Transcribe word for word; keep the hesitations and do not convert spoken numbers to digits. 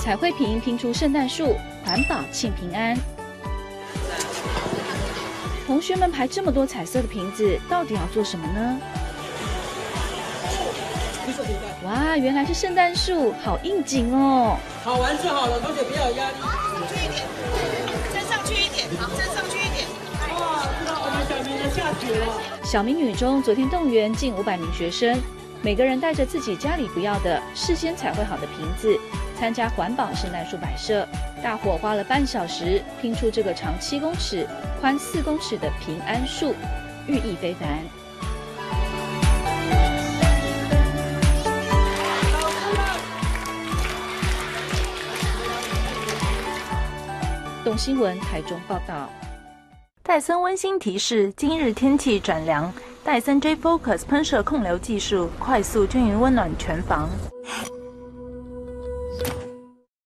彩绘瓶拼出圣诞树，环保庆平安。同学们排这么多彩色的瓶子，到底要做什么呢？哇，原来是圣诞树，好应景哦！好玩就好了，同学不要压力。再上去一点，好，再上去一点。哇，知道我们小明的下雪了。小明女中昨天动员近五百名学生。 每个人带着自己家里不要的、事先彩绘好的瓶子，参加环保圣诞树摆设。大伙花了半小时拼出这个长七公尺、宽四公尺的平安树，寓意非凡。董新闻台中报道。戴森温馨提示：今日天气转凉。 戴森 J Focus 喷射控流技术，快速均匀温暖全房。